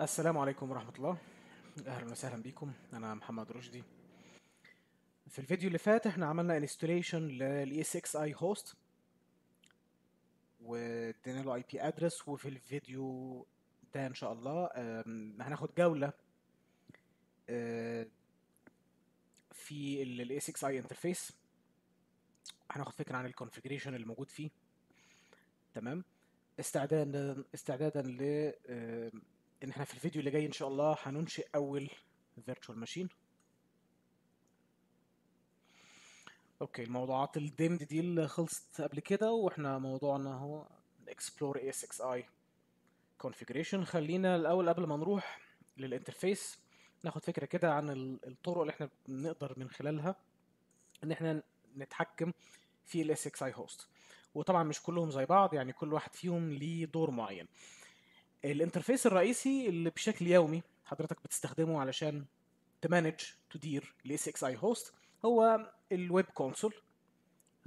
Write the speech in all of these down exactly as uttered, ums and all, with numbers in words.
السلام عليكم ورحمة الله. أهلا وسهلا بيكم. أنا محمد رشدي. في الفيديو اللي فات احنا عملنا installation لل إي إس إكس آي host وادينا له آي بي address، وفي الفيديو ده إن شاء الله هناخد جولة في ال إي إس إكس آي interface، هناخد فكرة عن ال configuration اللي موجود فيه. تمام، استعدادا استعدادا ل ان احنا في الفيديو اللي جاي ان شاء الله هننشئ اول فيرتشوال ماشين. اوكي، الموضوعات الديمد دي اللي خلصت قبل كده، واحنا موضوعنا هو اكسبلور إي إس إكس آي كونفيجريشن. خلينا الاول قبل ما نروح للانترفيس ناخد فكره كده عن الطرق اللي احنا بنقدر من خلالها ان احنا نتحكم في ال إي إس إكس آي host، وطبعا مش كلهم زي بعض، يعني كل واحد فيهم ليه دور معين. الانترفيس الرئيسي اللي بشكل يومي حضرتك بتستخدمه علشان تمانج تدير ال إي إس إكس آي host هو الويب كونسول.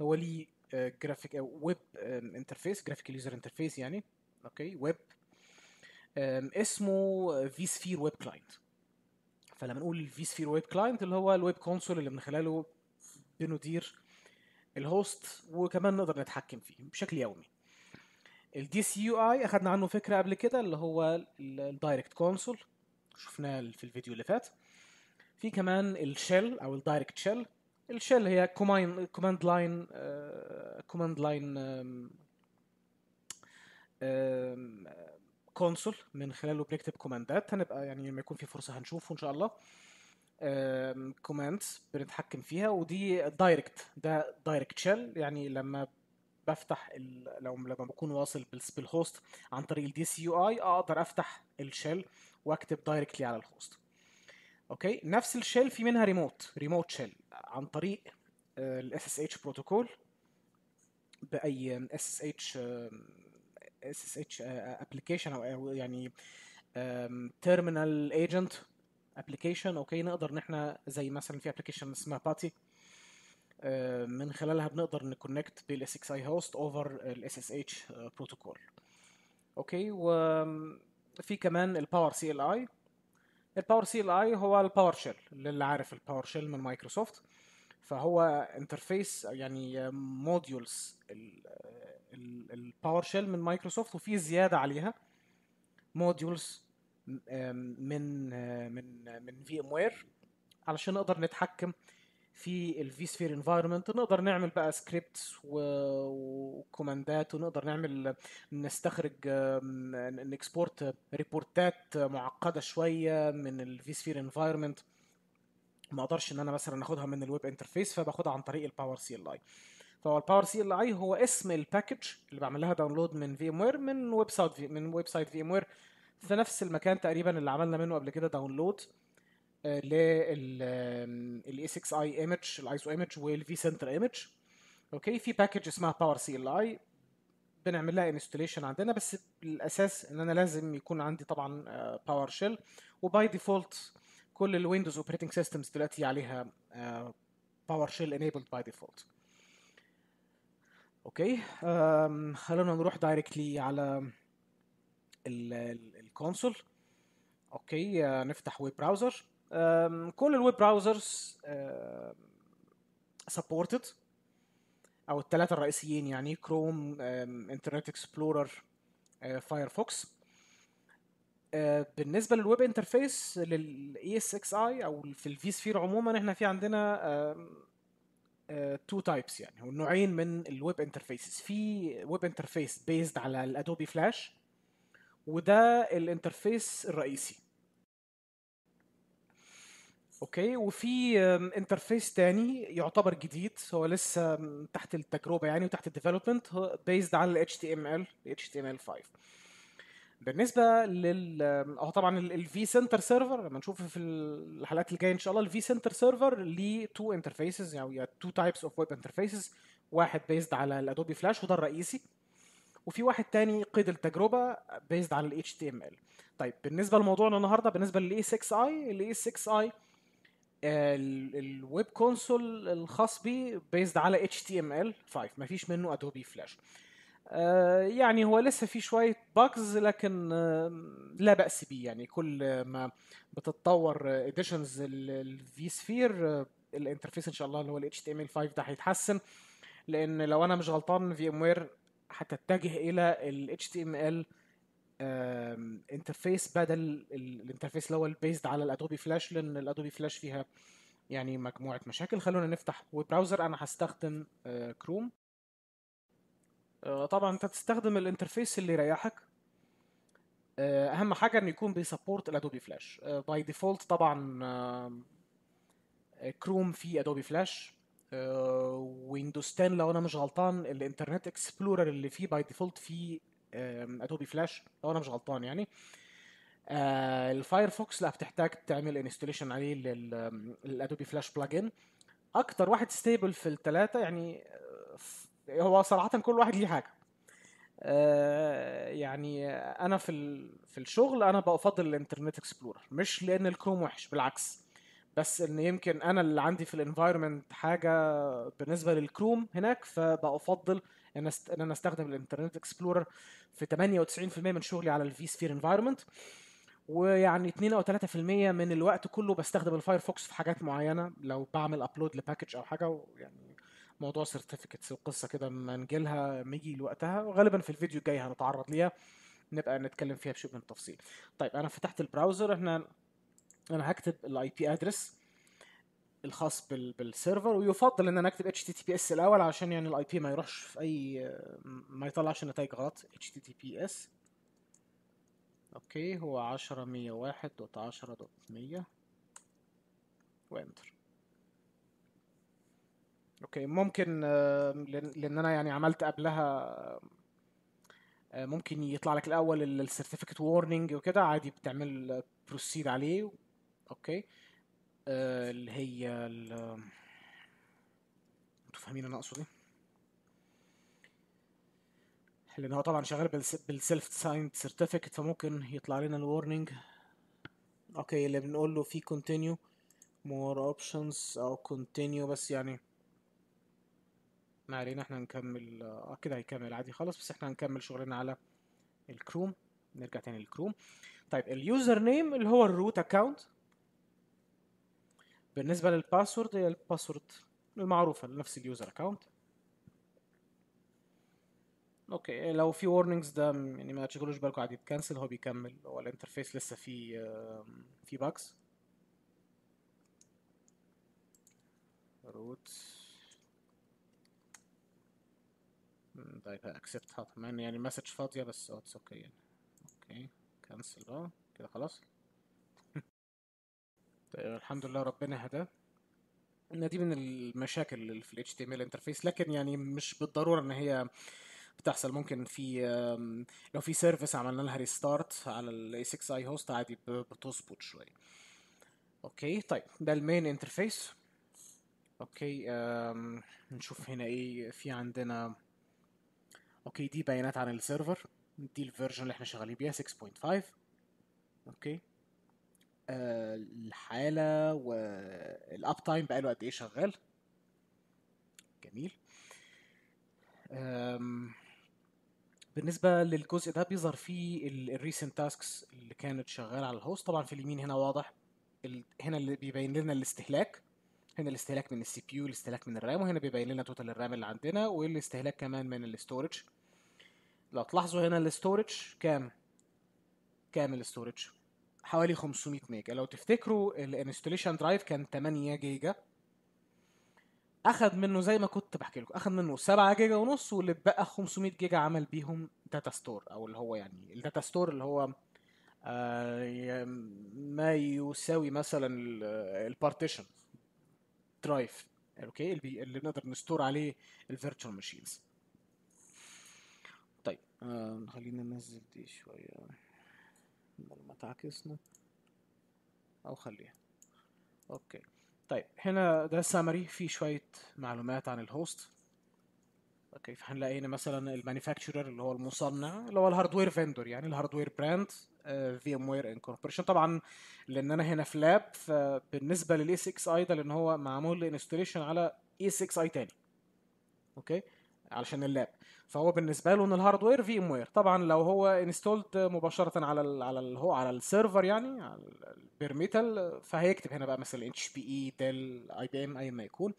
هو ليه جرافيك او ويب انترفيس، جرافيك يوزر انترفيس يعني. اوكي، ويب اسمه في سفير ويب كلاينت. فلما نقول في سفير ويب كلاينت اللي هو الويب كونسول اللي من خلاله بندير الهوست وكمان نقدر نتحكم فيه بشكل يومي. الدي سي يو اي اخدنا عنه فكره قبل كده، اللي هو الدايركت كونسول شفناه في الفيديو اللي فات. في كمان الشيل او الدايركت شيل. الشيل هي كوماين كوماند لاين كوماند لاين كونسول من خلاله بنكتب كوماندات، هنبقى يعني لما يكون في فرصه هنشوفه ان شاء الله. كوماندز بنتحكم فيها، ودي دايركت، ده دايركت شيل. يعني لما بفتح ال... لو لما بكون واصل بالهوست عن طريق الدي سي يو اي اقدر افتح الشيل واكتب دايركتلي على الهوست. اوكي، نفس الشيل في منها ريموت ريموت شيل عن طريق الاس اس اتش بروتوكول، باي اس اس اتش اس اس اتش ابلكيشن او يعني تيرمينال ايجنت ابلكيشن. اوكي، نقدر ان احنا زي مثلا في ابلكيشن اسمها باتي من خلالها بنقدر نكونكت بال إس إكس آي host over ال إس إس إتش protocol. اوكي، وفي كمان ال Power سي إل آي. ال Power سي إل آي هو ال PowerShell، اللي عارف ال PowerShell من مايكروسوفت. فهو interface يعني modules ال PowerShell من مايكروسوفت، وفي زيادة عليها modules من من من VMware علشان نقدر نتحكم في الفي سفير انفايرمنت. نقدر نعمل بقى سكريبتس وكوماندات، ونقدر نعمل نستخرج نكسبورت ريبورتات معقده شويه من الفي سفير انفايرمنت، ما اقدرش ان انا مثلا اخدها من الويب انترفيس، فباخدها عن طريق الباور سي ال اي. فهو الباور سي ال اي هو اسم الباكج اللي بعمل لها داونلود من في ام وير، من ويب سايت من ويب سايت في ام وير، في نفس المكان تقريبا اللي عملنا منه قبل كده داونلود لل إي إس إكس آي image، الايزو image والفي سنتر image. اوكي، في باكج اسمها باور سي ال اي بنعمل لها انستليشن عندنا، بس الاساس ان انا لازم يكون عندي طبعا باور شيل. وباي ديفولت كل الويندوز اوبريتنج سيستمز دلوقتي عليها باور شيل انيبلد باي ديفولت. اوكي، خلونا نروح دايركتلي على الكونسول. اوكي، نفتح ويب براوزر. كل الويب براوزرز سبورتد، او الثلاثه الرئيسيين يعني كروم، انترنت اكسبلورر، فايرفوكس. بالنسبه للويب انترفيس لل إي إس إكس آي او في الفي سفير عموما، احنا في عندنا تو تايبس يعني، او نوعين من الويب انترفيسز. في ويب انترفيس بيزد على الادوبي فلاش، وده الانترفيس الرئيسي. اوكي، وفي انترفيس تاني يعتبر جديد، هو لسه تحت التجربه يعني وتحت الديفلوبمنت، بيزد على ال إتش تي إم إل إتش تي إم إل خمسة. بالنسبه لل اه طبعا الفي سنتر سيرفر، لما نشوف في الحلقات اللي جايه ان شاء الله، الفي سنتر سيرفر ليه تو انترفيسز او تو تايبس اوف ويب انترفيسز، واحد بيزد على الادوبي فلاش وده الرئيسي، وفي واحد تاني قيد التجربه بيزد على ال إتش تي إم إل. طيب، بالنسبه لموضوعنا النهارده، بالنسبه لل إي إس إكس آي، ال إي إس إكس آي الويب كونسول الخاص بيه بيزد على إتش تي إم إل خمسة، مفيش منه ادوبي فلاش. يعني هو لسه في شوية باجز لكن لا بأس بيه. يعني كل ما بتتطور اديشنز الفي سفير الانترفيس ان شاء الله اللي هو ال إتش تي إم إل خمسة ده هيتحسن، لان لو انا مش غلطان في ام وير هتتجه الى ال إتش تي إم إل انترفيس بدل الانترفيس اللي هو البيزد على الادوبي فلاش، لان الادوبي فلاش فيها يعني مجموعة مشاكل. خلونا نفتح ويب براوزر. انا هستخدم كروم. طبعا انت تستخدم الانترفيس اللي يريحك، اهم حاجه انه يكون بيسبورت الادوبي فلاش. باي ديفولت طبعا كروم فيه ادوبي فلاش، ويندوز عشرة لو انا مش غلطان الانترنت اكسبلورر اللي فيه باي ديفولت فيه ادوبي فلاش لو انا مش غلطان يعني. الفايرفوكس لا بتحتاج تعمل انستليشن عليه للادوبي فلاش بلجن. اكتر واحد ستيبل في الثلاثه يعني، هو صراحة كل واحد ليه حاجة. أه يعني أنا في في الشغل أنا بفضل الإنترنت إكسبلورر، مش لأن الكروم وحش بالعكس، بس إن يمكن أنا اللي عندي في الانفايرمنت حاجة بالنسبة للكروم هناك، فبفضل إن أنا أستخدم الإنترنت إكسبلورر في ثمانية وتسعين بالمية من شغلي على الفي سفير انفايرمنت، ويعني اثنين أو ثلاثة بالمية من الوقت كله بستخدم الفايرفوكس في حاجات معينة، لو بعمل أبلود لباكج أو حاجة يعني موضوع سيرتيفيكتس وقصه كده ما نجيلها ميجي لوقتها، وغالبا في الفيديو الجاي هنتعرض ليها نبقى نتكلم فيها بشيء من التفصيل. طيب انا فتحت البراوزر. احنا انا هكتب الاي بي ادرس الخاص بال... بالسيرفر، ويفضل ان انا اكتب إتش تي تي بي إس الاول عشان يعني الاي بي ما يروحش في اي، ما يطلعش نتائج غلط. إتش تي تي بي إس اوكي هو عشرة مية واحد دوت عشرة دوت مية وانتر. اوكي ممكن لان انا يعني عملت قبلها ممكن يطلع لك الاول السيرتيفيكت وورنينج وكده، عادي بتعمل بروسيد عليه. اوكي اللي هي انتوا فاهمين انا اقصد ايه، لان هو طبعا شغال بالسيلف سايند سيرتيفيكت، فممكن يطلع لنا الورنينج. اوكي اللي بنقول له في كونتينيو مور اوبشنز او كونتينيو، بس يعني ما علينا احنا نكمل. اه كده هيكمل عادي خالص، بس احنا هنكمل شغلنا على الكروم. نرجع تاني للكروم. طيب اليوزر نيم اللي هو الروت اكونت. بالنسبه للباسورد، هي الباسورد المعروفه لنفس اليوزر اكونت. اوكي لو في وورنينجز ده يعني ما تشغلوش بالكم، عادي بكنسل. هو بيكمل، هو الانترفيس لسه فيه في باجز. روت طيب هاكسبت، حاطط مع ان يعني مسج فاضيه بس اتس اوكي يعني. اوكي كانسل بقى كده خلاص. طيب الحمد لله ربنا هداه. ان دي من المشاكل اللي في الاتش تي ام ال انترفيس، لكن يعني مش بالضروره ان هي بتحصل. ممكن في لو في سيرفيس عملنا لها ريستارت على الاي ستة اي هوست عادي بتظبط شويه. اوكي طيب ده المين انترفيس. اوكي نشوف هنا ايه في عندنا. اوكي دي بيانات عن السيرفر، دي الفيرجن اللي احنا شغالين بيها ستة نقطة خمسة. اوكي آه الحاله والاب تايم بقى له قد ايه شغال. جميل. بالنسبه للجزء ده بيظهر فيه الريسنت تاسكس اللي كانت شغاله على الهوست. طبعا في اليمين هنا واضح، هنا اللي بيبين لنا الاستهلاك، هنا الاستهلاك من السي بي يو، الاستهلاك من الرام، وهنا بيبين لنا توتال الرام اللي عندنا والاستهلاك كمان من الاستورج. لو تلاحظوا هنا الاستورج كام كام الاستورج حوالي خمسمية ميجا. لو تفتكروا الانستليشن درايف كان ثمانية جيجا، اخذ منه زي ما كنت بحكي لكم اخذ منه سبعة جيجا ونص، واللي بقى خمسمية جيجا عمل بيهم داتا ستور، او اللي هو يعني الداتا ستور اللي هو آه ما يساوي مثلا البارتيشن درايف. اوكي اللي نقدر نستور عليه الفيرتشوال ماشينز. طيب آه خلينا ننزل دي شويه ما تعكسنا او خليها. اوكي طيب هنا ده سامري فيه شويه معلومات عن الهوست. اوكي فهنلاقي هنا مثلا المانيفاكتشرر اللي هو المصنع، اللي هو الهاردوير فيندور يعني الهاردوير براند في ام وير انكوربوريشن. طبعا لان انا هنا في لاب، فبالنسبه للاي ستة اي ده لان هو معمول انستليشن على اي ستة اي تاني اوكي علشان اللاب، فهو بالنسبه له ان الهاردوير في ام وير. طبعا لو هو انستولد مباشره على ال على ال هو على السيرفر يعني على البير ميتال، فهيكتب هنا بقى مثلا اتش بي اي ديل اي بي ام اي ما يكون،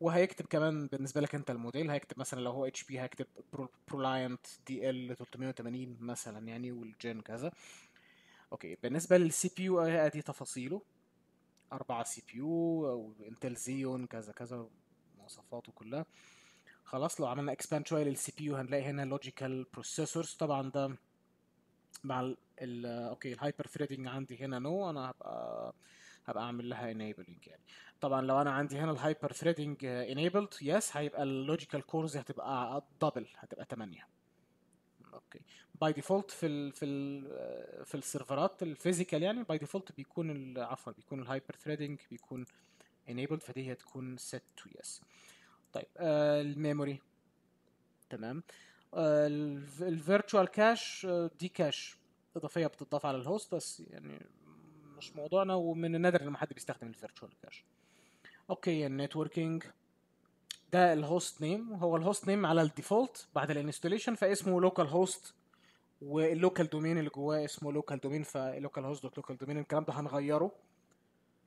وهيكتب كمان بالنسبه لك انت الموديل، هيكتب مثلا لو هو اتش بي هيكتب بروليانت دي ال ثلاثمية وتمانين مثلا يعني، والجن كذا. اوكي بالنسبه للسي بي يو ادي تفاصيله، اربعة سي بي يو او انتل زيون كذا كذا مواصفاته كلها. خلاص لو عملنا اكسباند شويه للسي بي يو هنلاقي هنا لوجيكال بروسيسورز. طبعا ده مع ال اوكي الهايبر ثريدنج عندي هنا نو، انا هبقى هبقى اعمل لها انيبلنج يعني. طبعا لو انا عندي هنا الهايبر ثريدنج انيبلد يس، هيبقى اللوجيكال كورز هتبقى دبل، هتبقى تمانية. اوكي باي ديفولت في ال في ال في السيرفرات الفيزيكال يعني باي ديفولت بيكون عفوا بيكون الهايبر ثريدنج بيكون انيبلد، فدي هتكون set to yes. طيب آه الميموري تمام. آه الفيرتشوال كاش دي كاش اضافيه بتضاف على الهوست بس يعني مش موضوعنا، ومن النادر لما حد بيستخدم الفيرتشوال كاش. اوكي النتوركينج ده الهوست نيم، هو الهوست نيم على الديفولت بعد الانستليشن فاسمه لوكال هوست، واللوكال دومين اللي جواه اسمه لوكال دومين، فلوكال هوست دوت لوكال دومين الكلام ده هنغيره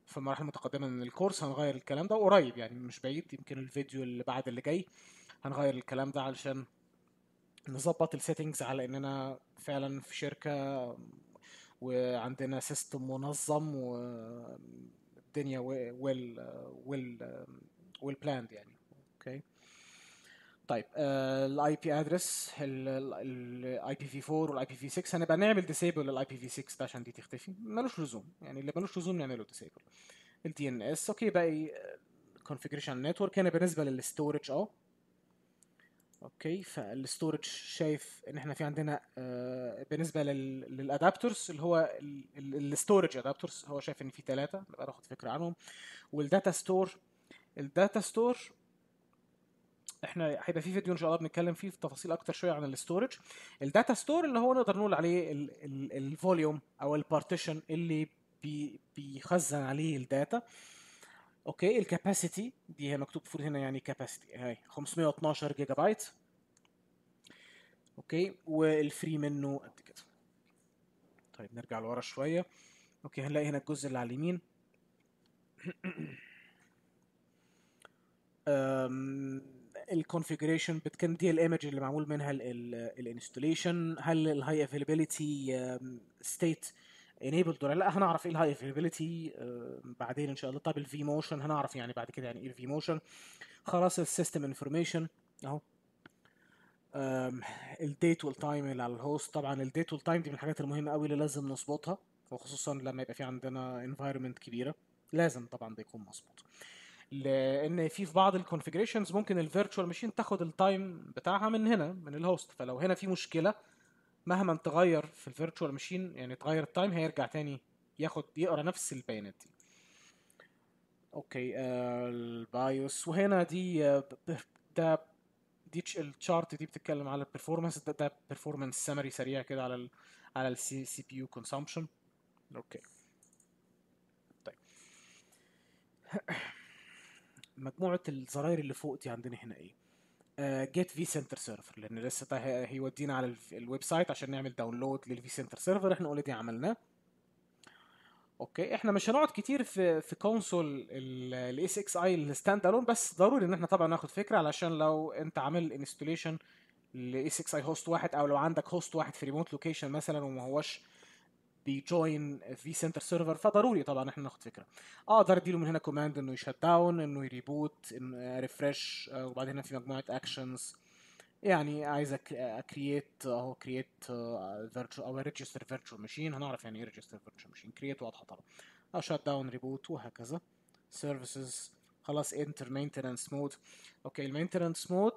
في مراحل متقدمه من الكورس، هنغير الكلام ده قريب يعني مش بعيد، يمكن الفيديو اللي بعد اللي جاي هنغير الكلام ده علشان نظبط السيتنجز على اننا فعلا في شركه وعندنا سيستم منظم والدنيا ويل ويل ويل بلاند يعني. اوكي طيب الاي بي ادرس الاي بي في أربعة والاي بي في ستة هنبقى نعمل ديسيبل للاي بي في ستة ده عشان دي تختفي، ملوش لزوم يعني، اللي ملوش لزوم نعمله ديسيبل. الدي ان اس اوكي باقي كونفيجريشن نتورك هنا بالنسبه للستورج اه اوكي. فالستورج شايف ان احنا في عندنا آه بالنسبه للادابترز اللي هو الستورج ادابترز هو شايف ان في ثلاثه نبقى ناخد فكره عنهم. والداتا ستور، الداتا ستور احنا هيبقى في فيديو ان شاء الله بنتكلم فيه في تفاصيل اكتر شويه عن الستورج. الداتا ستور اللي هو نقدر نقول عليه الفوليوم او البارتيشن اللي بي بيخزن عليه الداتا. اوكي الكاباسيتي دي هي مكتوب فوق هنا يعني كاباسيتي هاي خمسمية واتناشر جيجا بايت. اوكي والفري منه قد كده. طيب نرجع لورا شويه. اوكي هنلاقي هنا الجزء اللي على اليمين امم الكونفيجريشن بتكون دي الايمج اللي معمول منها الانستليشن، هل الهاي افيلابيلتي ستيت انيبلد ولا لا، هنعرف ايه الهاي افيلابيلتي بعدين ان شاء الله. طب الفي موشن هنعرف يعني بعد كده يعني ايه الفي موشن. خلاص السيستم انفورميشن اهو، الديت والتايم اللي على الهوست. طبعا الديت والتايم دي من الحاجات المهمه قوي اللي لازم نظبطها، وخصوصا لما يبقى في عندنا انفايرمنت كبيره لازم طبعا ده يكون مظبوط، لان في في بعض الكونفيجريشنز ممكن الفيرتشوال ماشين تاخد التايم بتاعها من هنا من الهوست، فلو هنا في مشكله مهما تغير في الفيرتشوال ماشين يعني تغير التايم هيرجع تاني ياخد يقرا نفس البيانات دي. اوكي آه البايوس، وهنا دي آه ده دي الشارت دي بتتكلم على البرفورمانس، ده ده برفورمانس سمري سريع كده على ال على السي بي يو كونسامبشن. اوكي طيب مجموعه الزراير اللي فوق دي عندنا هنا ايه؟ جيت في سنتر سيرفر، لان لسه ده هيودينا على الويب سايت عشان نعمل داونلود للفي سنتر سيرفر، احنا اوريدي عملناه. اوكي احنا مش هنقعد كتير في في كونسول الاس اكس اي الستاند الون، بس ضروري ان احنا طبعا ناخد فكره علشان لو انت عامل انستليشن لاس اكس اي هوست واحد، او لو عندك هوست واحد في ريموت لوكيشن مثلا وما هوش بيجوين في سنتر سيرفر، فضروري طبعا احنا ناخد فكره. اقدر اديله من هنا كوماند انه يشت داون، انه يريبوت، انه ريفريش، وبعدين هنا في مجموعه اكشنز يعني عايز اكرييت اهو كرييت فيرتشوال او ريجستر فيرتشوال ماشين، هنعرف يعني ايه ريجستر فيرتشوال ماشين، كرييت واضحه طبعا، شت داون، ريبوت، وهكذا. سيرفيسز خلاص انتر مينتننس مود. اوكي المينتننس مود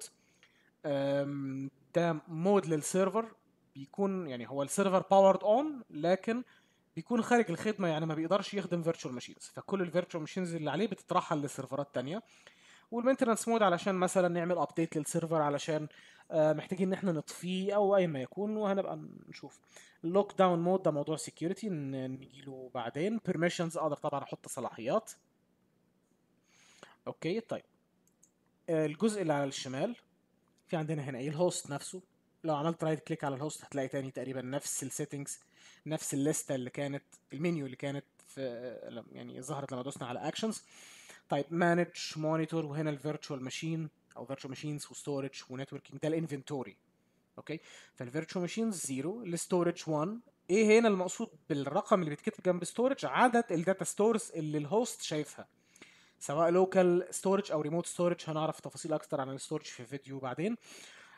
ده مود للسيرفر بيكون يعني هو السيرفر باورد اون لكن بيكون خارج الخدمه يعني ما بيقدرش يخدم فيرتشوال ماشينز، فكل الفيرتشوال ماشينز اللي عليه بتترحل لسيرفرات ثانيه. والمينتنس مود علشان مثلا نعمل ابديت للسيرفر علشان محتاجين ان احنا نطفيه او اي ما يكون، وهنبقى نشوف. اللوك داون مود ده موضوع سكيورتي نجيله بعدين. بيرميشنز اقدر طبعا احط صلاحيات. اوكي طيب الجزء اللي على الشمال في عندنا هنا ايه الهوست نفسه. لو عملت رايت كليك على الهوست هتلاقي تاني تقريبا نفس السيتنجز، نفس الليسته اللي كانت المنيو اللي كانت في يعني ظهرت لما دوسنا على اكشنز. طيب مانج مونيتور، وهنا الفيرتشوال ماشين او فيرتشوال ماشينز وستورج ونتوركينج، ده الانفنتوري. اوكي، فالفيرتشوال ماشينز زيرو، الستورج واحد. ايه هنا المقصود بالرقم اللي بيتكتب جنب ستورج؟ عدد الداتا ستورز اللي الهوست شايفها، سواء لوكال ستورج او ريموت ستورج. هنعرف تفاصيل اكتر عن الستورج في فيديو بعدين.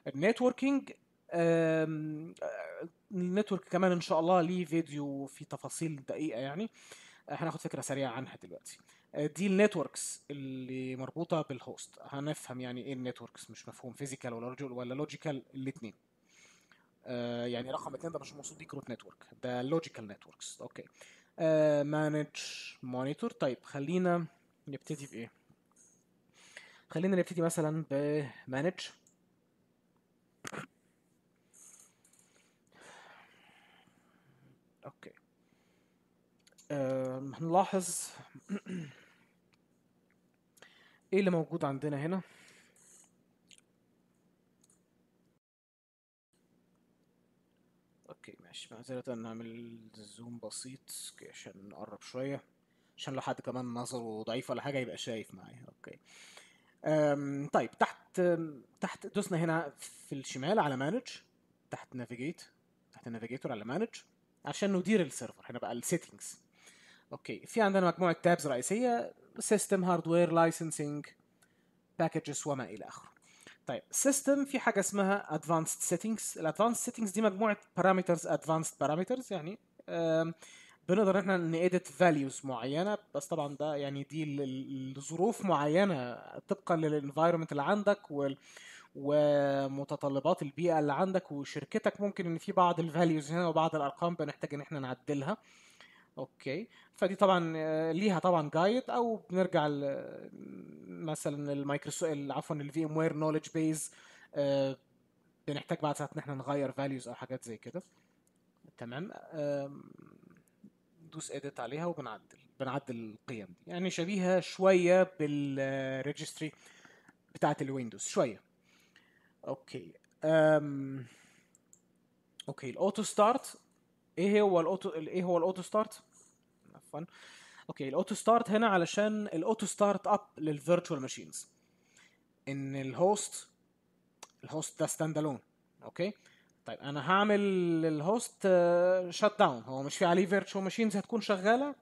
النتوركينج، النتورك كمان ان شاء الله ليه فيديو في تفاصيل دقيقه، يعني هناخد فكره سريعه عنها دلوقتي. دي النتوركس اللي مربوطه بالهوست، هنفهم يعني ايه النتوركس، مش مفهوم فيزيكال ولا ولا لوجيكال الاثنين. يعني رقم اتنين ده مش مقصود بيه كروت نتورك، ده لوجيكال نتوركس. اوكي، مانج مونيتور. طيب خلينا نبتدي بايه؟ خلينا نبتدي مثلا بمانج. اوكي، أه هنلاحظ ايه اللي موجود عندنا هنا. اوكي ماشي، معذرة هنعمل زوم بسيط عشان نقرب شوية، عشان لو حد كمان نظره ضعيف ولا حاجة يبقى شايف معايا. اوكي، أم طيب تحت تحت دوسنا هنا في الشمال على مانج، تحت نافيجيت، تحت النافيجيتور على مانج عشان ندير السيرفر. هنا بقى السيتنجز. اوكي، في عندنا مجموعه تابز رئيسيه، سيستم، هاردوير، لايسنسنج، باكجز، وما الى اخره. طيب سيستم، في حاجه اسمها ادفانسد سيتنجز. الادفانسد سيتنجز دي مجموعه بارامترز، ادفانسد بارامترز، يعني بنقدر احنا ناديت فاليوز معينه، بس طبعا ده يعني دي لظروف معينه طبقا للانفايرمنت اللي عندك وال ومتطلبات البيئه اللي عندك وشركتك. ممكن ان في بعض الفاليوز هنا وبعض الارقام بنحتاج ان احنا نعدلها. اوكي، فدي طبعا ليها طبعا جايد، او بنرجع مثلا المايكروسوفت عفوا الفي ام وير نوليدج بيز، بنحتاج بعد ساعات ان احنا نغير فاليوز او حاجات زي كده. تمام، ندوس اديت عليها وبنعدل بنعدل القيم دي، يعني شبيهه شويه بالريجستري بتاعه الويندوز شويه. اوكي، امم اوكي، الاوتو ستارت. ايه هو الاوتو ايه هو الاوتو ستارت؟ عفوا، اوكي الاوتو ستارت هنا علشان الاوتو ستارت اب للفيرتشوال ماشينز، ان الهوست الهوست ده ستاند الون. اوكي، طيب انا هعمل الهوست شت داون، هو مش في عليه فيرتشوال ماشينز هتكون شغاله.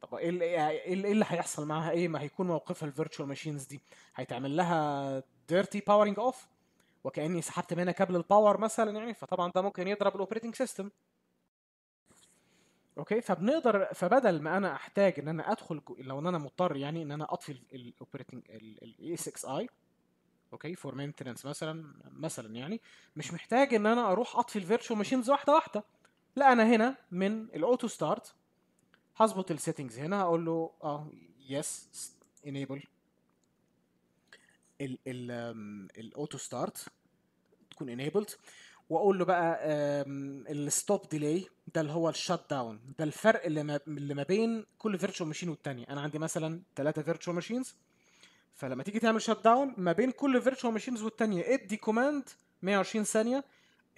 طب ايه ايه اللي هيحصل معاها؟ ايه ما هيكون موقفها الفيرتشوال ماشينز دي؟ هيتعمل لها ديرتي باورنج اوف، وكاني سحبت منها كابل الباور مثلا يعني، فطبعا ده ممكن يضرب الاوبريتنج سيستم. اوكي، فبنقدر فبدل ما انا احتاج ان انا ادخل جو... لو ان انا مضطر يعني ان انا اطفي الاوبريتنج الاي ستة اي اوكي فور مينتننس مثلا مثلا يعني، مش محتاج ان انا اروح اطفي الفيرتشوال ماشينز واحده واحده. لا، انا هنا من الاوتو ستارت هظبط السيتنجز، هنا هقول له اه يس انيبل ال ال الاوتو ستارت تكون انيبلد، واقول له بقى الستوب ديلي، ده اللي هو الشت داون، ده الفرق اللي ما اللي ما بين كل فيرتشوال ماشين والثانيه. انا عندي مثلا ثلاثه فيرتشوال ماشينز، فلما تيجي تعمل شت داون ما بين كل فيرتشوال ماشينز والثانيه ادي كوماند مية وعشرين ثانيه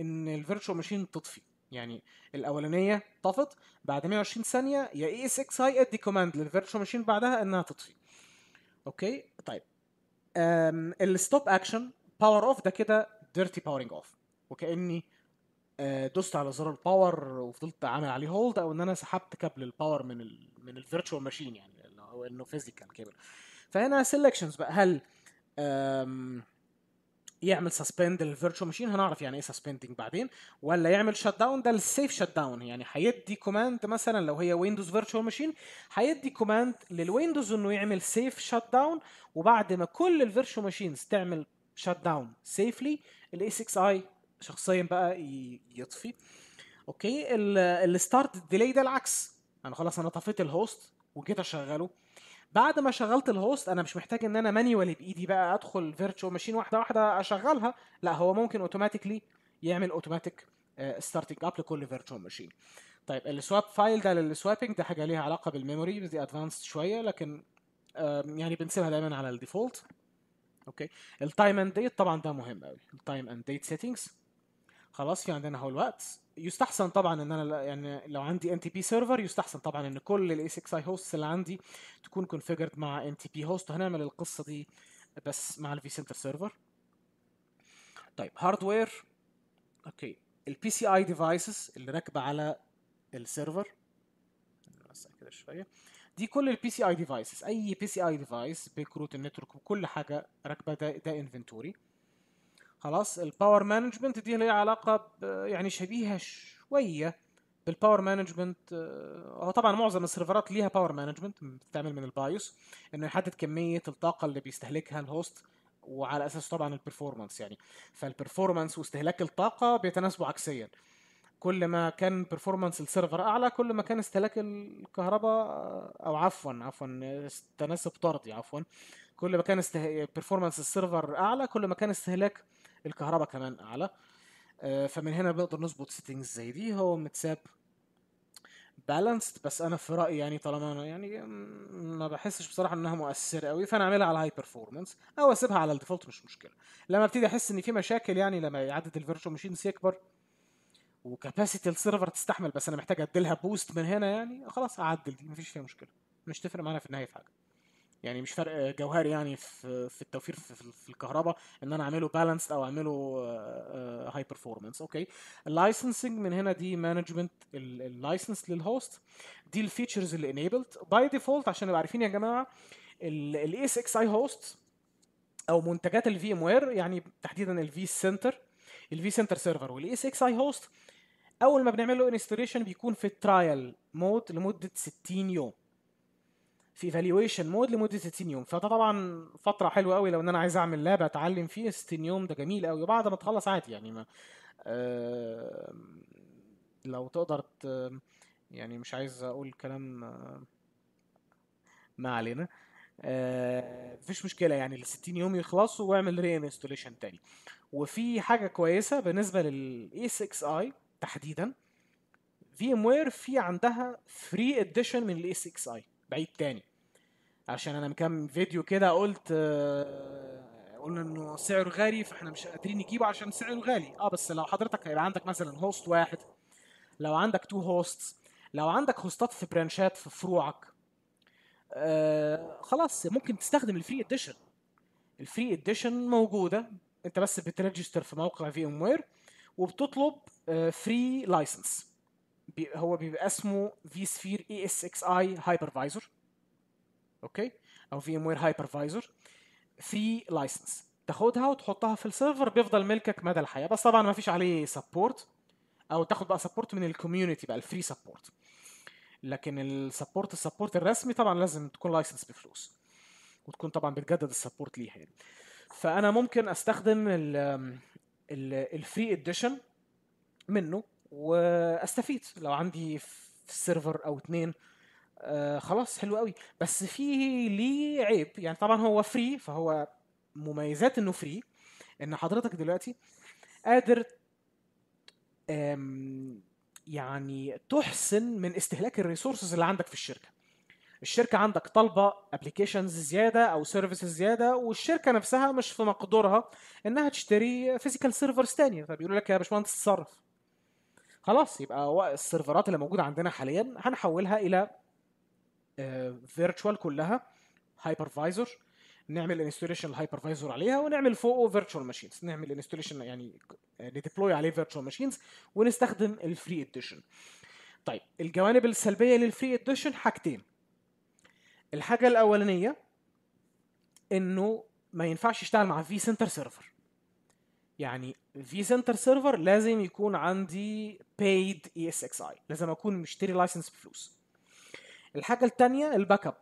ان الفيرتشوال ماشين تطفي. يعني الاولانيه طفت، بعد مية وعشرين ثانيه يا اي اس اكس اي ادي كوماند للفيرتشوال ماشين بعدها انها تطفي. اوكي، طيب الستوب اكشن باور اوف ده كده ديرتي باورنج اوف، وكاني دوست على زرار الباور وفضلت عامل عليه هولد، او ان انا سحبت كابل الباور من ال من الفيرتشوال ماشين، يعني اللي هو انه فيزيكال كابل. فهنا سيلكشنز بقى، هل يعمل سسبند للفيرتشوال ماشين، هنعرف يعني ايه سسبندنج بعدين، ولا يعمل شت داون، ده السيف شت داون، يعني هيدي كوماند مثلا لو هي ويندوز فيرتشوال ماشين هيدي كوماند للويندوز انه يعمل سيف شت داون، وبعد ما كل الفيرتشوال ماشينز تعمل شت داون سيفلي الاي ستة اي شخصيا بقى يطفي. اوكي، الستارت ديلي ده العكس، انا خلاص انا طفيت الهوست وجيت اشغله، بعد ما شغلت الهوست انا مش محتاج ان انا مانيوالي بايدي بقى ادخل فيرتشوال ماشين واحده واحده اشغلها، لا هو ممكن اوتوماتيكلي يعمل اوتوماتيك ستارتنج اب لكل فيرتشوال ماشين. طيب السواب فايل ده للسوابنج، ده حاجه ليها علاقه بالميموري، دي ادفانسد شويه لكن يعني بنسيبها دايما على الديفولت. اوكي. التايم اند ديت طبعا ده مهم قوي، التايم اند ديت سيتنجز. خلاص في عندنا هو الوقت. يستحسن طبعا ان انا يعني لو عندي ان تي بي سيرفر يستحسن طبعا ان كل الاي ستة اي هوستس اللي عندي تكون كونفيجرد مع ان تي بي هوست، وهنعمل القصه دي بس مع الفي سنتر سيرفر. طيب هاردوير اوكي، البي سي اي ديفايسز اللي راكبه على السيرفر بس كده شويه، دي كل البي سي اي ديفايسز، اي بي سي اي ديفايس بكروت النتورك وكل حاجه راكبه ده ده انفنتوري. خلاص الباور مانجمنت دي ليها علاقه يعني شبيهه شويه بالباور مانجمنت. هو طبعا معظم السيرفرات ليها باور مانجمنت بتتعمل من البايوس، انه يحدد كميه الطاقه اللي بيستهلكها الهوست وعلى اساس طبعا البرفورمانس يعني. فالبرفورمانس واستهلاك الطاقه بيتناسبوا عكسيا، كل ما كان برفورمانس السيرفر اعلى كل ما كان استهلاك الكهرباء او عفوا عفوا تناسب طردي عفوا كل ما كان استه... برفورمانس السيرفر اعلى كل ما كان استهلاك الكهرباء كمان اعلى. فمن هنا بنقدر نظبط سيتنجز زي دي. هو متساب بالانسد، بس انا في رايي يعني طالما انا يعني ما بحسش بصراحه انها مؤثره قوي، فانا اعملها على هاي برفورمانس او اسيبها على الديفولت مش مشكله. لما ابتدي احس ان في مشاكل يعني لما عدد الفيرتشوال ماشينز يكبر وكاباسيتي السيرفر تستحمل، بس انا محتاج اديلها بوست من هنا يعني، خلاص اعدل دي مفيش فيها مشكله، مش تفرق معانا في النهايه في حاجه يعني، مش فرق جوهري يعني في في التوفير في, في الكهرباء ان انا اعمله بالانسد او اعمله هاي برفورمانس. اوكي اللايسنسنج من هنا دي مانجمنت اللايسنس للهوست، دي الفيتشرز اللي انيبلد باي ديفولت. عشان نبقى عارفين يا جماعه الاي اس اكس اي هوست او منتجات الفي ام وير يعني تحديدا الفي سنتر الفي سنتر سيرفر والاي اس اكس اي هوست، اول ما بنعمل له انستليشن بيكون في الترايل مود لمده ستين يوم، في ايفالويشن مود لمده ستين يوم. فده طبعا فتره حلوه قوي لو ان انا عايز اعمل لاب اتعلم فيه ستين يوم، ده جميل قوي. وبعد ما تخلص عادي يعني ما آه لو تقدر يعني مش عايز اقول كلام آه ما علينا، آه مفيش مشكله يعني ال ستين يوم يخلصوا واعمل ري انستليشن تاني. وفي حاجه كويسه بالنسبه للاي ستة اي تحديدا، في ام وير في عندها فري اديشن من الاي ستة اي بعيد تاني، عشان انا مكمل فيديو كده قلت آه قلنا انه سعره غالي فاحنا مش قادرين نجيبه عشان سعره غالي. اه بس لو حضرتك هيبقى عندك مثلا هوست واحد، لو عندك تو هوستس، لو عندك هوستات في برانشات في فروعك، آه خلاص ممكن تستخدم الفري اديشن. الفري اديشن موجوده، انت بس بتريجستر في موقع في ام وير وبتطلب فري آه لايسنس، هو بيبقى اسمه في سفير اي اس اكس اي هايبرفايزر اوكي او في ام وير هايبرفايزر فري لايسنس، تاخدها وتحطها في السيرفر بيفضل ملكك مدى الحياه، بس طبعا ما فيش عليه سبورت، او تاخد بقى سبورت من الكوميونتي بقى الفري سبورت. لكن السبورت السبورت الرسمي طبعا لازم تكون لايسنس بفلوس، وتكون طبعا بتجدد السبورت ليها يعني. فانا ممكن استخدم الفري اديشن منه واستفيد لو عندي في سيرفر او اتنين. آه خلاص حلو قوي. بس فيه ليه عيب يعني، طبعا هو فري فهو مميزات انه فري، ان حضرتك دلوقتي قادر يعني تحسن من استهلاك الريسورسز اللي عندك في الشركه. الشركه عندك طالبه ابلكيشنز زياده او سيرفيسز زياده، والشركه نفسها مش في مقدورها انها تشتري فيزيكال سيرفرز ثانيه، فبيقولوا لك يا باشمهندس اتصرف. خلاص يبقى السيرفرات اللي موجوده عندنا حاليا هنحولها الى فيرتشوال كلها هايبرفايزر، نعمل انستليشن الهايبرفايزر عليها ونعمل فوقه فيرتشوال ماشينز، نعمل انستليشن يعني نديبلوي عليه فيرتشوال ماشينز ونستخدم الفري اديشن. طيب الجوانب السلبيه للفري اديشن حاجتين. الحاجه الاولانيه انه ما ينفعش يشتغل مع في سنتر سيرفر، يعني في سنتر سيرفر لازم يكون عندي paid إي إس إكس آي، لازم اكون مشتري لايسنس بفلوس. الحاجه الثانيه الباك اب،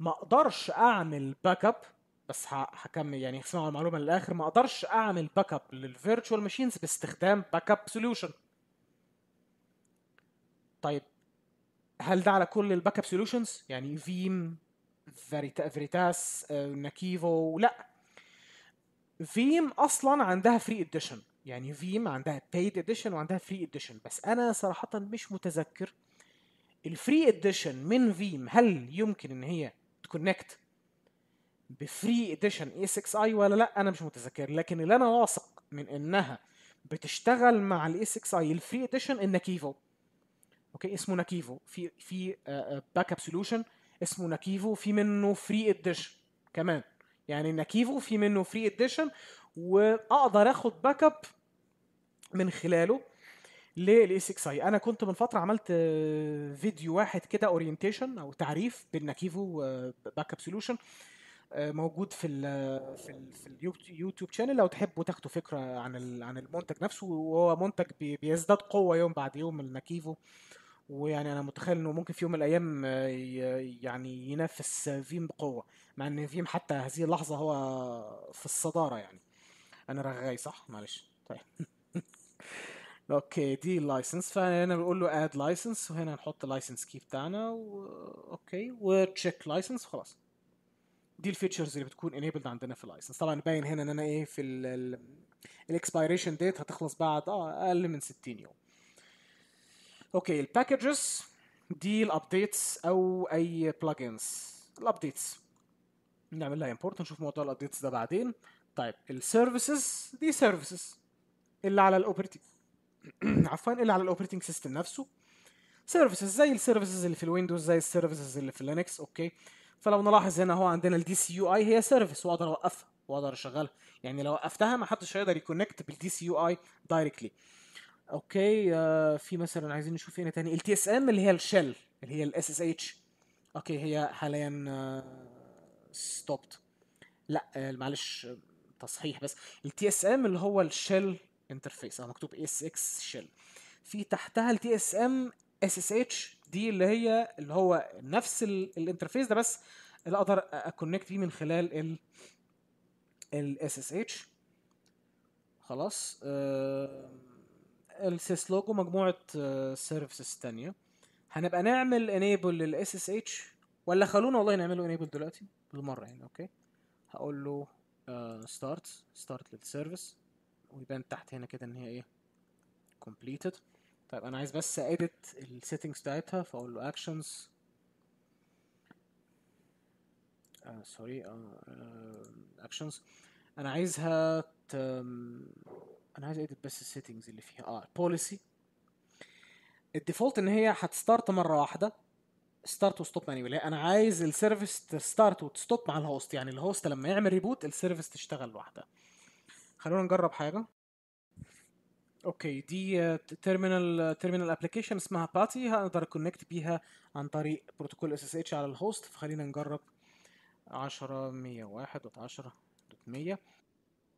ما اقدرش اعمل باك اب، بس هكمل يعني اسمعوا المعلومه للاخر، ما اقدرش اعمل باك اب للفيرتشوال ماشينز باستخدام باك اب سوليوشن. طيب هل ده على كل الباك اب سوليوشنز يعني فيم فيريتاس ناكيفو؟ لا، فيم اصلا عندها فري اديشن، يعني فيم عندها بيد اديشن وعندها فري اديشن، بس انا صراحه مش متذكر الفري اديشن من فيم هل يمكن ان هي تكونكت بفري اديشن اي ستة اي ولا لا انا مش متذكر، لكن اللي انا واثق من انها بتشتغل مع الاي ستة اي الفري اديشن النكيفو. اوكي اسمه نكيفو، في في باك اب سوليوشن اسمه نكيفو في منه فري اديشن كمان، يعني نكيفو في منه فري اديشن واقدر اخد باك اب من خلاله للاي ستة اي. انا كنت من فتره عملت فيديو واحد كده اورينتيشن او تعريف بالنكيفو باك اب سوليوشن، موجود في ال في ال في اليوتيوب شانل لو تحبوا تاخدوا فكره عن عن المنتج نفسه، وهو منتج بيزداد قوه يوم بعد يوم النكيفو، ويعني انا متخيل انه ممكن في يوم من الايام يعني ينافس فيم بقوه، مع ان فيم حتى هذه اللحظه هو في الصداره. يعني انا رغاي صح معلش طيب. اوكي دي اللايسنس، فانا بقول له اد لايسنس، وهنا هنحط اللايسنس كي بتاعنا و... اوكي وتشيك لايسنس خلاص. دي الفيتشرز اللي بتكون انيبلد عندنا في اللايسنس. طبعا باين هنا ان انا ايه في الاكسبيريشن ديت هتخلص بعد اه اقل من ستين يوم. اوكي الباكجز دي الابديتس او اي بلجنز، الابديتس نعمل لها امبورت، نشوف موضوع الابديتس ده بعدين. طيب السيرفيسز دي سيرفيسز اللي على الاوبريتنج عفوا اللي على الاوبريتنج سيستم نفسه، سيرفيسز زي السيرفيسز اللي في الويندوز زي السيرفيسز اللي في لينكس. اوكي فلو نلاحظ هنا هو عندنا الدي سي يو اي هي سيرفيس واقدر اوقفها واقدر اشغلها، يعني لو وقفتها ما حدش هيقدر يكونكت بالدي سي يو اي دايركتلي. اوكي آه في مثلا عايزين نشوف هنا تاني التي اس ام اللي هي الشيل اللي هي الاس اس اتش. اوكي هي حاليا ستوبت، لا آه معلش تصحيح بس، التي اس ام اللي هو الشيل انترفيس اهو مكتوب اس اكس شيل، في تحتها التي اس ام اس اس اتش دي اللي هي اللي هو نفس الانترفيس ده بس اللي اقدر اكونكت بيه من خلال ال الاس اس اتش خلاص. آه السيس لوجو مجموعه سيرفيسز ثانيه، هنبقى نعمل انيبل للاس اس اتش ولا خلونا والله نعمله انيبل دلوقتي بالمره يعني. اوكي هقول له ستارت ستارت للسيرفيس ويبان تحت هنا كده ان هي ايه completed. طيب انا عايز بس اديت السيتنجز بتاعتها، فاقول له اكشنز آه سوري اكشنز آه انا عايزها ت... انا عايز اديت بس السيتنجز اللي فيها اه بوليسي. الديفولت ان هي هتستارت مره واحده ستارت وستوب مانيوال، انا عايز السيرفيس تستارت وتستوب مع الهوست، يعني الهوست لما يعمل ريبوت السيرفيس تشتغل لوحدها. خلونا نجرب حاجه. اوكي دي تيرمينال تيرمينال ابلكيشن اسمها باتي، هقدر اكونكت بيها عن طريق بروتوكول اس اس اتش على الهوست، فخلينا نجرب عشرة مية واحد دوت عشرة دوت مية.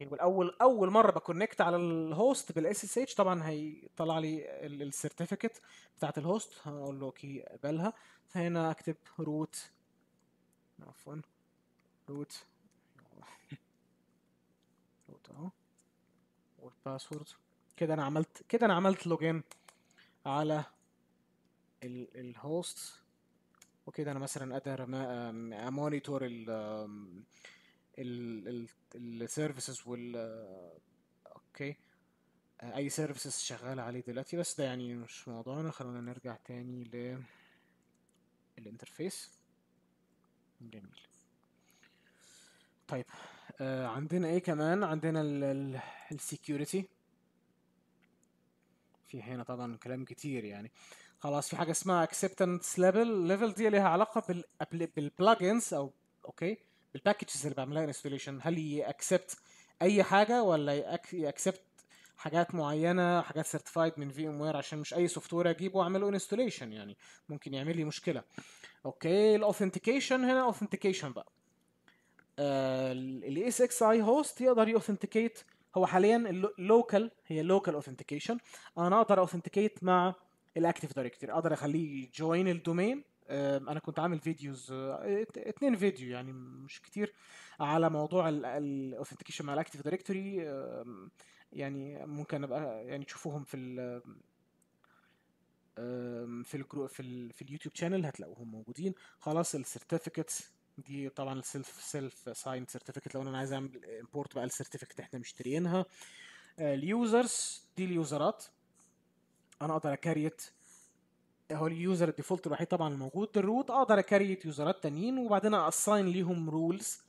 والاول اول مره بكونكت على الهوست بالاس اس اتش طبعا هيطلع لي السيرتيفيكت بتاعت الهوست، هقول له اوكي اقبلها، فهنا اكتب روت عفوا روت روت اهو والباسورد كده. انا عملت كده انا عملت لوجين على الهوست، وكده انا مثلا قادر امونيتور ال السيرفيسز وال اوكي اي سيرفيسز شغاله عليه دلوقتي، بس ده يعني مش موضوعنا. خلونا نرجع تاني ل الانترفيس. جميل طيب آه عندنا ايه كمان؟ عندنا السيكيورتي في هنا طبعا كلام كتير يعني خلاص. في حاجه اسمها اكسبتنس ليفل، ليفل دي ليها علاقه بال بالبلجنز او اوكي بالباكجز اللي بعملها انستوليشن، هل يأكسبت اي حاجه ولا يأكسبت حاجات معينه، حاجات سيرتيفايد من في ام وير، عشان مش اي سوفت وير اجيبه واعمله انستوليشن يعني ممكن يعمل لي مشكله. اوكي الاوثنتيكيشن هنا اوثنتيكيشن بقى ال اس اكس اي هوست يقدر يأوثنتيكيت، هو حاليا اللوكال هي لوكال اوثنتيكيشن، انا اقدر اوثنتيكيت مع الاكتيف دايركتوري، اقدر اخليه جوين الدومين. انا كنت عامل فيديوز اتنين فيديو يعني مش كتير على موضوع الاوثنتيكيشن مع الاكتيف دايركتوري، يعني ممكن ابقى يعني تشوفوهم في ال في الجروب في, ال في اليوتيوب شانل هتلاقوهم موجودين. خلاص السيرتيفيكتس دي طبعا السيلف سيلف ساين سيرتيفيكت لو انا عايز اعمل امبورت بقى السيرتيفيكت احنا مشتريينها. اليوزرز دي اليوزرات انا اقدر اكريت، هو اليوزر الديفولت الوحيد طبعا الموجود الروت، اقدر اكريت يوزرات تانيين وبعدين اساين ليهم رولز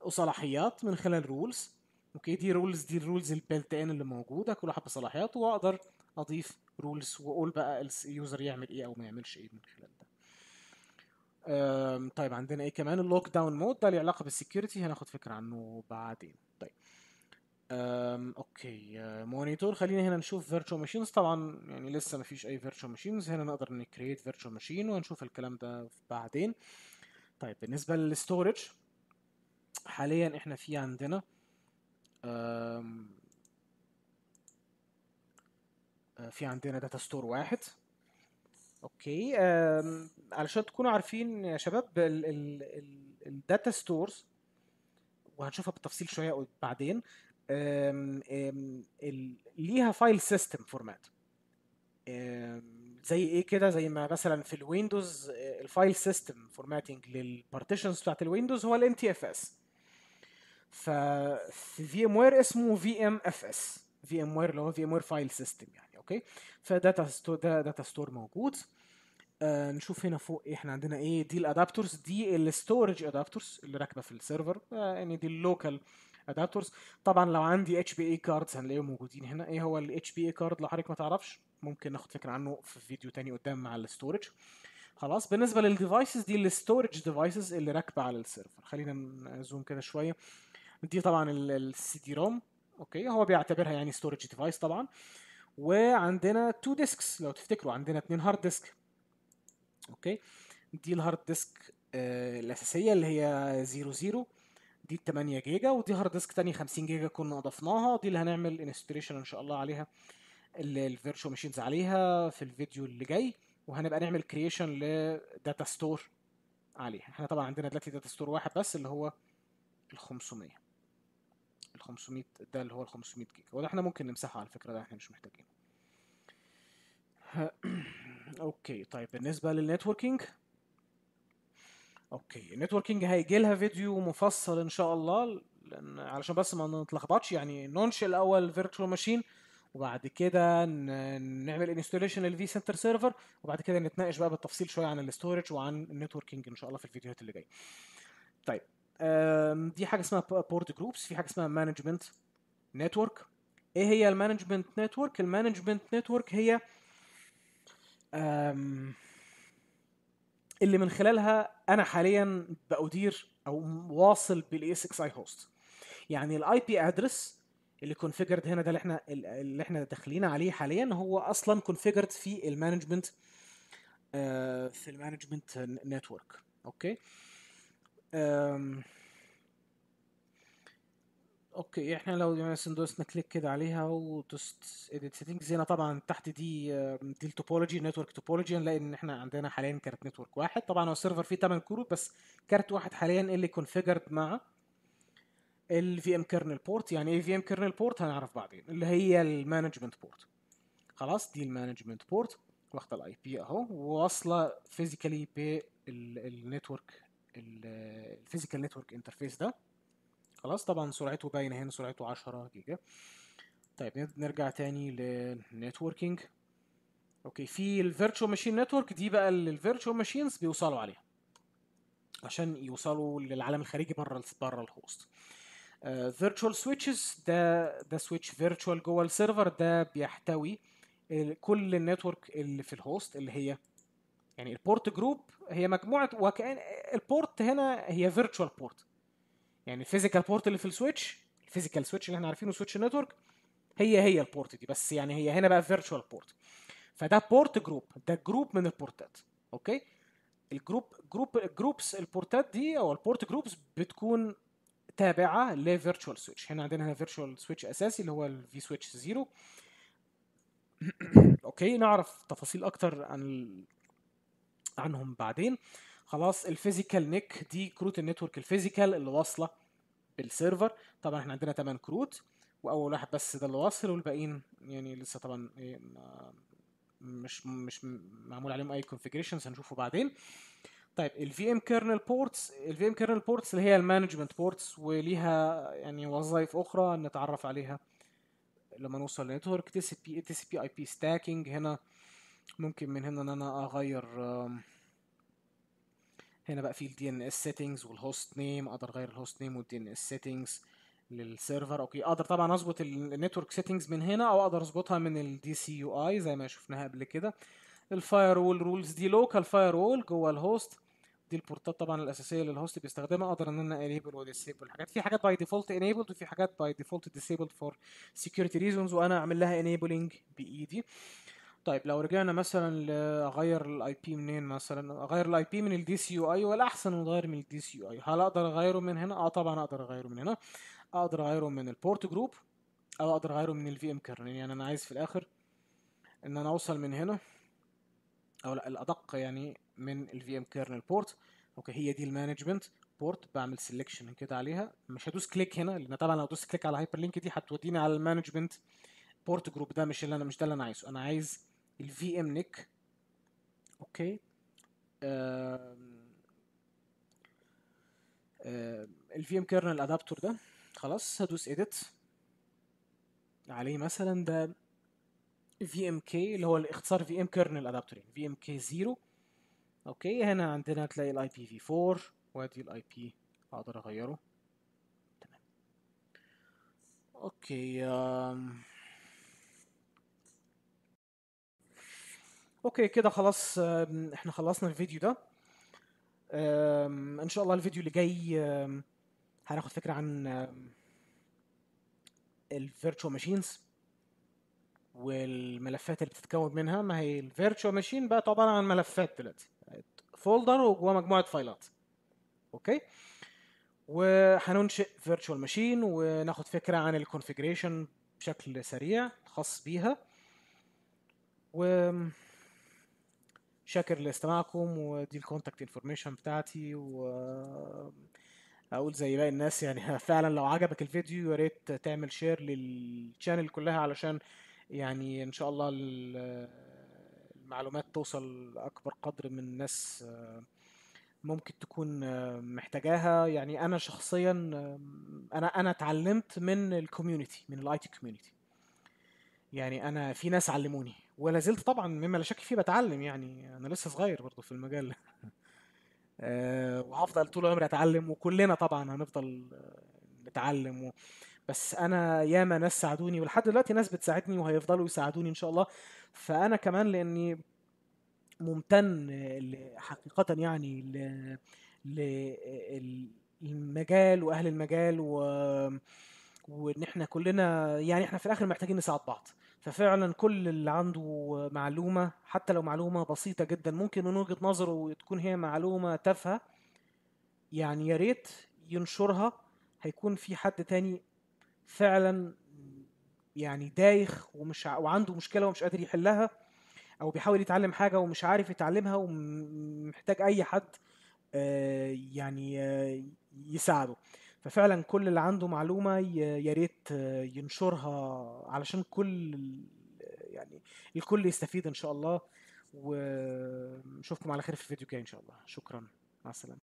وصلاحيات من خلال رولز. اوكي دي رولز، دي الرولز البلت ان اللي موجوده، كل واحده بصلاحياته، واقدر اضيف رولز واقول بقى اليوزر يعمل ايه او ما يعملش ايه من خلال ده. طيب عندنا ايه كمان؟ اللوك داون مود، ده له علاقه بالسكيورتي، هناخد فكره عنه بعدين. طيب أم اوكي مونيتور، خلينا هنا نشوف فيرتشوال ماشينز. طبعا يعني لسه ما فيش اي فيرتشوال ماشينز، هنا نقدر نكريت فيرتشوال ماشين وهنشوف الكلام ده بعدين. طيب بالنسبه للستورج، حاليا احنا في عندنا أم في عندنا داتا ستور واحد. اوكي علشان تكونوا عارفين يا شباب الداتا ستورز وهنشوفها بالتفصيل شويه بعدين، أم أم ليها فايل سيستم فورمات زي ايه كده، زي ما مثلا في الويندوز الفايل سيستم فورماتنج للبارتيشنز بتاعت الويندوز هو الام تي اف اس. ففي في ام وير اسمه في ام اف اس، في ام وير اللي هو في ام وير فايل سيستم يعني. اوكي فداتا ستور، ده داتا ستور موجود. آه نشوف هنا فوق احنا عندنا ايه، دي الادابتورز، دي الستورج ادابتورز اللي راكبه في السيرفر، آه يعني دي اللوكال ادابتورز. طبعا لو عندي اتش بي اي كاردز هنلاقيهم موجودين هنا. ايه هو الاتش بي اي كارد لو حضرتك ما تعرفش؟ ممكن ناخد فكره عنه في فيديو تاني قدام مع الستورج. خلاص بالنسبه للديفايسز، دي الستورج ديفايسز اللي راكبه على السيرفر. خلينا نزوم كده شويه. دي طبعا السي دي روم، اوكي هو بيعتبرها يعني ستورج ديفايس طبعا. وعندنا تو ديسكس، لو تفتكروا عندنا اتنين هارد ديسك. اوكي دي الهارد ديسك آه الاساسيه اللي هي صفر صفر، دي تمانية جيجا، ودي هارد ديسك تاني خمسين جيجا كنا اضفناها، دي اللي هنعمل انستوريشن ان شاء الله عليها الفيرتشوال ماشينز عليها في الفيديو اللي جاي، وهنبقى نعمل كرييشن لداتا ستور عليها. احنا طبعا عندنا دلوقتي داتا ستور واحد بس اللي هو ال خمسمية، ال خمسمية ده اللي هو ال خمسمية جيجا، وده احنا ممكن نمسحه على فكره، ده احنا مش محتاجينه. اوكي طيب بالنسبه للنتوركينج، اوكي النتوركينج هيجي لها فيديو مفصل ان شاء الله، لان علشان بس ما نتلخبطش يعني، ننشئ الاول فيرتشوال ماشين وبعد كده نعمل انستوليشن للفي سنتر سيرفر، وبعد كده نتناقش بقى بالتفصيل شويه عن الاستورج وعن النتوركينج ان شاء الله في الفيديوهات اللي جايه. طيب دي حاجه اسمها بورت جروبس، في حاجه اسمها مانجمنت نتورك. ايه هي المانجمنت نتورك؟ المانجمنت نتورك هي اللي من خلالها انا حاليا بأدير او واصل بالاي اس اكس اي هوست، يعني الاي بي ادرس اللي كونفيجرد هنا، ده اللي احنا اللي احنا داخلين عليه حاليا، هو اصلا كونفيجرد في المانجمنت آه في المانجمنت نتورك. اوكي آم اوكي احنا لو مثلا دوسنا كليك كده عليها ودوست اديت سيتنجز هنا، طبعا تحت دي دي التوبولوجي، نتورك توبولوجي، هنلاقي ان احنا عندنا حاليا كارت نتورك واحد. طبعا هو السيرفر فيه تمن كروت، بس كارت واحد حاليا اللي كونفيجرد مع ال في ام كيرنل بورت. يعني ايه في ام كيرنل بورت؟ هنعرف بعدين، اللي هي المانجمنت بورت. خلاص دي المانجمنت بورت واخده الاي بي اهو، وواصله فيزيكالي بالنتورك الفيزيكال نتورك انترفيس ده. خلاص طبعا سرعته باينه هنا، سرعته عشرة جيجا. طيب نرجع تاني للنتوركينج. اوكي في الفيرتشوال ماشين نتورك، دي بقى اللي الفيرتشوال ماشينز بيوصلوا عليها عشان يوصلوا للعالم الخارجي بره بره الهوست. فيرتشوال سويتشز، ده ده سويتش فيرتشوال جوه السيرفر، ده بيحتوي كل النتورك اللي في الهوست، اللي هي يعني البورت جروب هي مجموعه، وكأن البورت هنا هي فيرتشوال بورت، يعني الفيزيكال بورت اللي في السويتش، الفيزيكال سويتش اللي احنا عارفينه سويتش نتورك، هي هي البورت دي، بس يعني هي هنا بقى فيرتشوال بورت. فده بورت جروب، ده جروب من البورتات. اوكي الجروب جروب الجروبس البورتات دي او البورت جروبس بتكون تابعه لفيرتشوال سويتش. هنا عندنا هنا فيرتشوال سويتش اساسي اللي هو الفي سويتش صفر. اوكي نعرف تفاصيل اكتر عن عنهم بعدين. خلاص الفيزيكال نيك، دي كروت النتورك الفيزيكال اللي واصله بالسيرفر. طبعا احنا عندنا تمن كروت، واول واحد بس ده اللي واصل، والباقيين يعني لسه طبعا مش مش معمول عليهم اي كونفيجريشنز، هنشوفه بعدين. طيب الفي ام كيرنل بورتس، الفي ام كيرنل بورتس اللي هي المانجمنت بورتس، وليها يعني وظائف اخرى نتعرف عليها لما نوصل للنتورك. تي سي بي تي سي بي اي بي ستاكينج، هنا ممكن من هنا ان انا اغير هنا بقى في الدي ان اس سيتنجز والهوست نيم، اقدر اغير الهوست نيم والدي ان اس سيتنجز للسيرفر. اوكي اقدر طبعا اظبط النتورك سيتنجز من هنا، او اقدر اظبطها من الدي سي يو اي زي ما شفناها قبل كده. الفاير وول رولز دي لوكال فاير وول جوه الهوست، دي البورتات طبعا الاساسيه اللي الهوست بيستخدمها. اقدر ان انا انيبل وديسيبل حاجات، في حاجات باي ديفولت انيبلد وفي حاجات باي ديفولت ديسيبلد فور سكيورتي ريزونز، وانا اعمل لها انيبلنج بايدي. طيب لو رجعنا مثلا اغير الاي بي منين، مثلا اغير الاي بي من الدي سي يو اي، ولا احسن نغير من الدي سي يو اي؟ هل اقدر اغيره من هنا؟ اه طبعا اقدر اغيره من هنا، اقدر اغيره من البورت جروب، او اقدر اغيره من الفي ام كيرنل. يعني انا عايز في الاخر ان انا اوصل من هنا، او لا الادق يعني من الفي ام كيرنل بورت. اوكي هي دي المانجمنت بورت، بعمل سيلكشن كده عليها، مش هدوس كليك هنا لان طبعا لو دوست كليك على هايبر لينك دي هتوديني على المانجمنت بورت جروب، ده مش اللي انا مش ده اللي انا عايزه. انا عايز الفي ام نيك. اوكي الفي ام كيرنل ادابتور ده خلاص، هدوس اديت عليه مثلا، ده في ام كي اللي هو الاختصار في ام كيرنل ادابتور، يعني في ام كي زيرو. اوكي هنا عندنا هتلاقي الاي بي في أربعة، وادي الاي بي اقدر اغيره تمام. اوكي اوكي كده خلاص احنا خلصنا الفيديو ده. ان شاء الله الفيديو اللي جاي هناخد فكره عن الفيرتشوال ماشينز والملفات اللي بتتكون منها. ما هي الفيرتشوال ماشين بقى عباره عن ملفات دلوقتي، فولدر وجوه مجموعه فايلات. اوكي وهننشئ فيرتشوال ماشين وناخد فكره عن الكونفيجريشن بشكل سريع خاص بيها. و شاكر لاستماعكم، ودي الكونتاكت انفورميشن بتاعتي، و اقول زي باقي الناس يعني فعلا لو عجبك الفيديو يا ريت تعمل شير للشانل كلها، علشان يعني ان شاء الله المعلومات توصل اكبر قدر من الناس ممكن تكون محتاجاها. يعني انا شخصيا انا انا اتعلمت من الكوميونتي، من الاي تي كوميونتي. يعني انا في ناس علموني، ولا زلت طبعا مما لا شك فيه بتعلم، يعني انا لسه صغير برضه في المجال وهفضل طول عمري اتعلم، وكلنا طبعا هنفضل نتعلم و... بس انا ياما ناس ساعدوني، ولحد دلوقتي ناس بتساعدني وهيفضلوا يساعدوني ان شاء الله. فانا كمان لاني ممتن حقيقه يعني للمجال واهل المجال، و... وان احنا كلنا يعني احنا في الاخر محتاجين نساعد بعض. ففعلا كل اللي عنده معلومه، حتى لو معلومه بسيطه جدا ممكن من وجهه نظره تكون هي معلومه تافهه، يعني يا ريت ينشرها، هيكون في حد تاني فعلا يعني دايخ ومش ع... وعنده مشكله ومش قادر يحلها، او بيحاول يتعلم حاجه ومش عارف يتعلمها ومحتاج اي حد آه يعني آه يساعده. ففعلا كل اللي عنده معلومه يا ريت ينشرها، علشان كل يعني الكل يستفيد ان شاء الله. ونشوفكم على خير في الفيديو الجاي ان شاء الله. شكرا، مع السلامه.